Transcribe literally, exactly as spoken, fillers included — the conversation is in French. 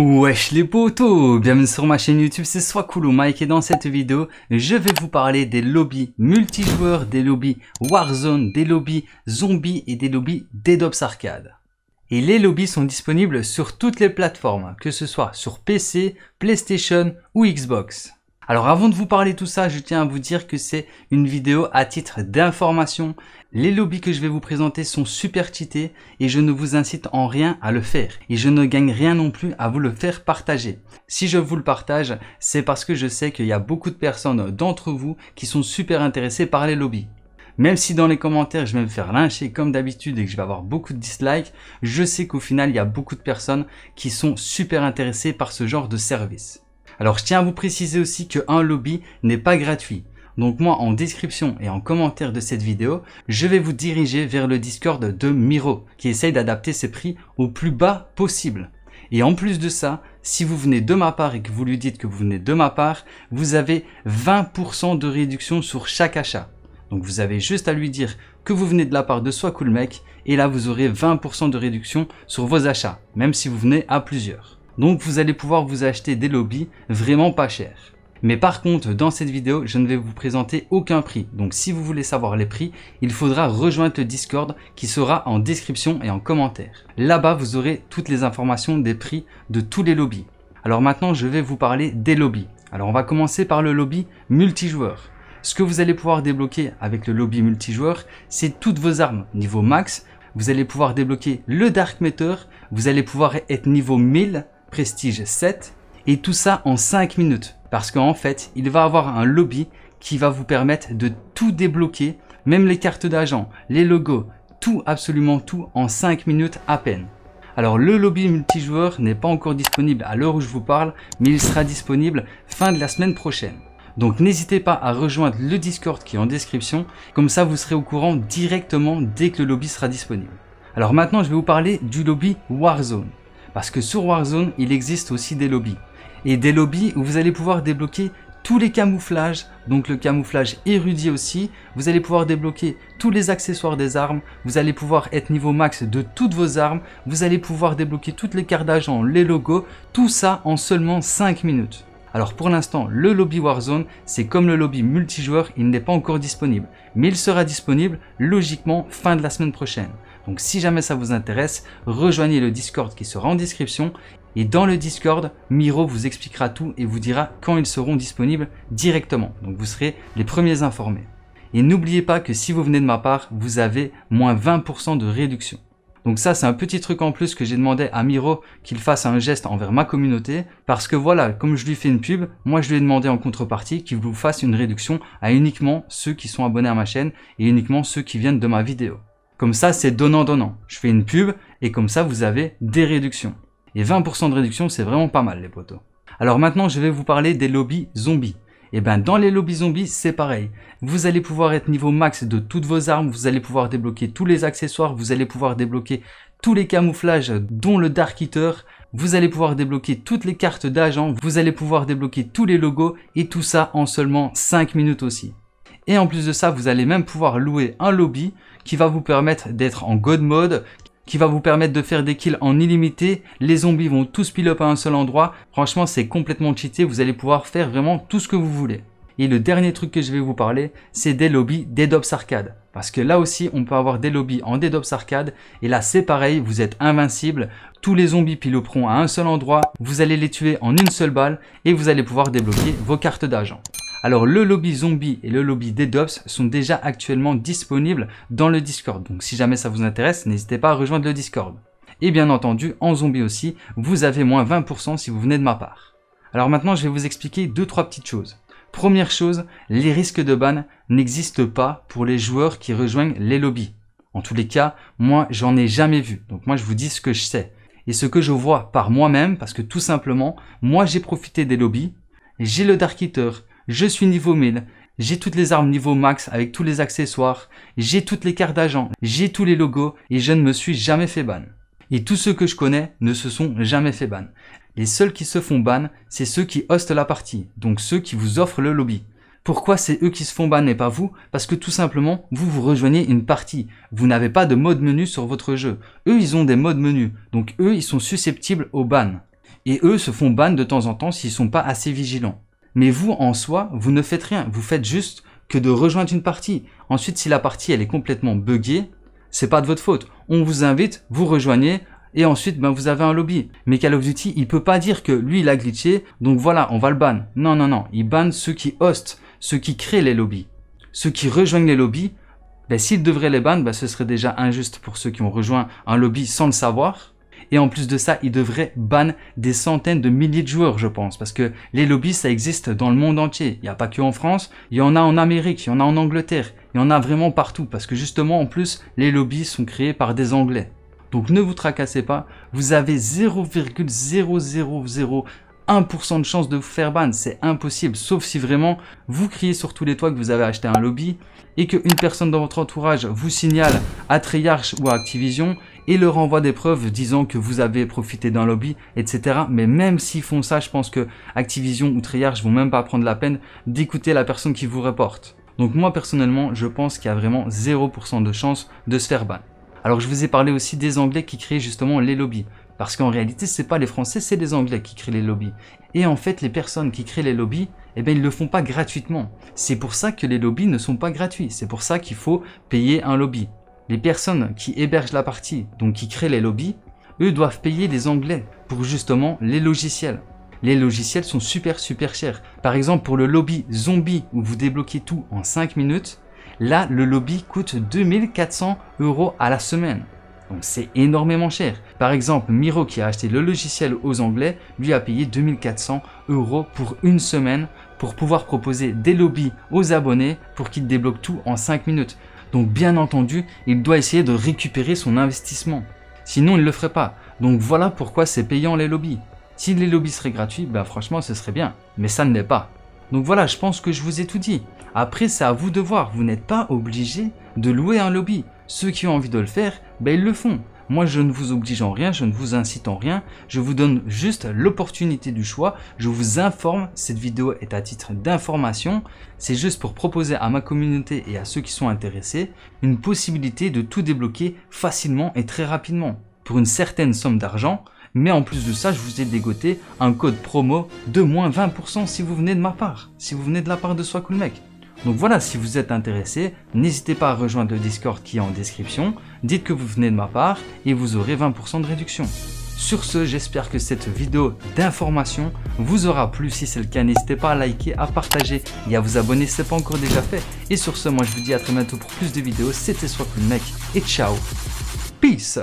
Wesh les potos, bienvenue sur ma chaîne YouTube, c'est Soiscool Mec et dans cette vidéo, je vais vous parler des lobbies multijoueurs, des lobbies Warzone, des lobbies Zombies et des lobbies Dead Ops Arcade. Et les lobbies sont disponibles sur toutes les plateformes, que ce soit sur P C, PlayStation ou Xbox. Alors avant de vous parler tout ça, je tiens à vous dire que c'est une vidéo à titre d'information. Les lobbies que je vais vous présenter sont super cheatés et je ne vous incite en rien à le faire. Et je ne gagne rien non plus à vous le faire partager. Si je vous le partage, c'est parce que je sais qu'il y a beaucoup de personnes d'entre vous qui sont super intéressées par les lobbies. Même si dans les commentaires je vais me faire lyncher comme d'habitude et que je vais avoir beaucoup de dislikes, je sais qu'au final il y a beaucoup de personnes qui sont super intéressées par ce genre de service. Alors je tiens à vous préciser aussi qu'un lobby n'est pas gratuit. Donc moi en description et en commentaire de cette vidéo, je vais vous diriger vers le Discord de Miro qui essaye d'adapter ses prix au plus bas possible. Et en plus de ça, si vous venez de ma part et que vous lui dites que vous venez de ma part, vous avez vingt pour cent de réduction sur chaque achat. Donc vous avez juste à lui dire que vous venez de la part de Soiscool Mec et là vous aurez vingt pour cent de réduction sur vos achats, même si vous venez à plusieurs. Donc vous allez pouvoir vous acheter des lobbies vraiment pas chers. Mais par contre, dans cette vidéo, je ne vais vous présenter aucun prix. Donc si vous voulez savoir les prix, il faudra rejoindre le Discord qui sera en description et en commentaire. Là-bas, vous aurez toutes les informations des prix de tous les lobbies. Alors maintenant, je vais vous parler des lobbies. Alors on va commencer par le lobby multijoueur. Ce que vous allez pouvoir débloquer avec le lobby multijoueur, c'est toutes vos armes niveau max. Vous allez pouvoir débloquer le Dark Matter. Vous allez pouvoir être niveau mille. Prestige sept et tout ça en cinq minutes parce qu'en fait il va avoir un lobby qui va vous permettre de tout débloquer, même les cartes d'agents, les logos, tout, absolument tout en cinq minutes à peine. Alors le lobby multijoueur n'est pas encore disponible à l'heure où je vous parle, mais il sera disponible fin de la semaine prochaine. Donc n'hésitez pas à rejoindre le Discord qui est en description, comme ça vous serez au courant directement dès que le lobby sera disponible. Alors maintenant je vais vous parler du lobby Warzone. Parce que sur Warzone, il existe aussi des lobbies. Et des lobbies où vous allez pouvoir débloquer tous les camouflages, donc le camouflage érudit aussi. Vous allez pouvoir débloquer tous les accessoires des armes. Vous allez pouvoir être niveau max de toutes vos armes. Vous allez pouvoir débloquer toutes les cartes d'agent, les logos. Tout ça en seulement cinq minutes. Alors pour l'instant, le lobby Warzone, c'est comme le lobby multijoueur, il n'est pas encore disponible. Mais il sera disponible logiquement fin de la semaine prochaine. Donc si jamais ça vous intéresse, rejoignez le Discord qui sera en description. Et dans le Discord, Miro vous expliquera tout et vous dira quand ils seront disponibles directement. Donc vous serez les premiers informés. Et n'oubliez pas que si vous venez de ma part, vous avez moins vingt pour cent de réduction. Donc ça c'est un petit truc en plus que j'ai demandé à Miro qu'il fasse un geste envers ma communauté. Parce que voilà, comme je lui fais une pub, moi je lui ai demandé en contrepartie qu'il vous fasse une réduction à uniquement ceux qui sont abonnés à ma chaîne et uniquement ceux qui viennent de ma vidéo. Comme ça, c'est donnant-donnant. Je fais une pub et comme ça, vous avez des réductions. Et vingt pour cent de réduction, c'est vraiment pas mal, les potos. Alors maintenant, je vais vous parler des lobbies zombies. Et bien, dans les lobbies zombies, c'est pareil. Vous allez pouvoir être niveau max de toutes vos armes. Vous allez pouvoir débloquer tous les accessoires. Vous allez pouvoir débloquer tous les camouflages, dont le Dark Heater. Vous allez pouvoir débloquer toutes les cartes d'agents. Vous allez pouvoir débloquer tous les logos. Et tout ça en seulement cinq minutes aussi. Et en plus de ça, vous allez même pouvoir louer un lobby qui va vous permettre d'être en God mode, qui va vous permettre de faire des kills en illimité. Les zombies vont tous pile up à un seul endroit. Franchement, c'est complètement cheaté. Vous allez pouvoir faire vraiment tout ce que vous voulez. Et le dernier truc que je vais vous parler, c'est des lobbies Dead Ops Arcade. Parce que là aussi, on peut avoir des lobbies en Dead Ops Arcade. Et là, c'est pareil, vous êtes invincible. Tous les zombies pile uperont à un seul endroit. Vous allez les tuer en une seule balle et vous allez pouvoir débloquer vos cartes d'agent. Alors le lobby zombie et le lobby Dead Ops sont déjà actuellement disponibles dans le Discord. Donc si jamais ça vous intéresse, n'hésitez pas à rejoindre le Discord. Et bien entendu, en zombie aussi, vous avez moins vingt pour cent si vous venez de ma part. Alors maintenant, je vais vous expliquer deux trois petites choses. Première chose, les risques de ban n'existent pas pour les joueurs qui rejoignent les lobbies. En tous les cas, moi, j'en ai jamais vu. Donc moi, je vous dis ce que je sais. Et ce que je vois par moi-même, parce que tout simplement, moi, j'ai profité des lobbies. J'ai le Dark Eater. Je suis niveau mille, j'ai toutes les armes niveau max avec tous les accessoires, j'ai toutes les cartes d'agent, j'ai tous les logos et je ne me suis jamais fait ban. Et tous ceux que je connais ne se sont jamais fait ban. Les seuls qui se font ban, c'est ceux qui hostent la partie, donc ceux qui vous offrent le lobby. Pourquoi c'est eux qui se font ban et pas vous? Parce que tout simplement, vous vous rejoignez une partie. Vous n'avez pas de mode menu sur votre jeu. Eux, ils ont des modes menu, donc eux, ils sont susceptibles au ban. Et eux se font ban de temps en temps s'ils sont pas assez vigilants. Mais vous, en soi, vous ne faites rien. Vous faites juste que de rejoindre une partie. Ensuite, si la partie elle est complètement buggée, c'est pas de votre faute. On vous invite, vous rejoignez, et ensuite ben, vous avez un lobby. Mais Call of Duty, il peut pas dire que lui, il a glitché, donc voilà, on va le ban. Non, non, non. Il banne ceux qui hostent, ceux qui créent les lobbies. Ceux qui rejoignent les lobbies, ben, s'ils devraient les ban, ben, ce serait déjà injuste pour ceux qui ont rejoint un lobby sans le savoir. Et en plus de ça, ils devraient ban des centaines de milliers de joueurs, je pense. Parce que les lobbies, ça existe dans le monde entier. Il n'y a pas que en France, il y en a en Amérique, il y en a en Angleterre. Il y en a vraiment partout. Parce que justement, en plus, les lobbies sont créés par des Anglais. Donc ne vous tracassez pas. Vous avez zéro virgule zéro zéro zéro un pour cent de chance de vous faire ban. C'est impossible. Sauf si vraiment, vous criez sur tous les toits que vous avez acheté un lobby et qu'une personne dans votre entourage vous signale à Treyarch ou à Activision et leur envoie des preuves disant que vous avez profité d'un lobby, et cetera. Mais même s'ils font ça, je pense que Activision ou Treyarch vont même pas prendre la peine d'écouter la personne qui vous reporte. Donc moi, personnellement, je pense qu'il y a vraiment zéro pour cent de chance de se faire ban. Alors, je vous ai parlé aussi des Anglais qui créent justement les lobbies. Parce qu'en réalité, c'est pas les Français, c'est les Anglais qui créent les lobbies. Et en fait, les personnes qui créent les lobbies, eh bien, ils le font pas gratuitement. C'est pour ça que les lobbies ne sont pas gratuits. C'est pour ça qu'il faut payer un lobby. Les personnes qui hébergent la partie, donc qui créent les lobbies, eux doivent payer les Anglais pour justement les logiciels. Les logiciels sont super super chers. Par exemple, pour le lobby Zombies où vous débloquez tout en cinq minutes, là le lobby coûte deux mille quatre cents euros à la semaine. Donc c'est énormément cher. Par exemple, Miro qui a acheté le logiciel aux Anglais, lui a payé deux mille quatre cents euros pour une semaine pour pouvoir proposer des lobbies aux abonnés pour qu'ils débloquent tout en cinq minutes. Donc bien entendu, il doit essayer de récupérer son investissement. Sinon, il ne le ferait pas. Donc voilà pourquoi c'est payant les lobbies. Si les lobbies seraient gratuits, bah franchement, ce serait bien. Mais ça ne l'est pas. Donc voilà, je pense que je vous ai tout dit. Après, c'est à vous de voir. Vous n'êtes pas obligé de louer un lobby. Ceux qui ont envie de le faire, bah ils le font. Moi, je ne vous oblige en rien, je ne vous incite en rien. Je vous donne juste l'opportunité du choix. Je vous informe, cette vidéo est à titre d'information. C'est juste pour proposer à ma communauté et à ceux qui sont intéressés une possibilité de tout débloquer facilement et très rapidement pour une certaine somme d'argent. Mais en plus de ça, je vous ai dégoté un code promo de moins vingt pour cent si vous venez de ma part, si vous venez de la part de Soiscool Mec. Donc voilà, si vous êtes intéressé, n'hésitez pas à rejoindre le Discord qui est en description. Dites que vous venez de ma part et vous aurez vingt pour cent de réduction. Sur ce, j'espère que cette vidéo d'information vous aura plu. Si c'est le cas, n'hésitez pas à liker, à partager et à vous abonner si ce n'est pas encore déjà fait. Et sur ce, moi je vous dis à très bientôt pour plus de vidéos. C'était Soiscool Mec et ciao. Peace.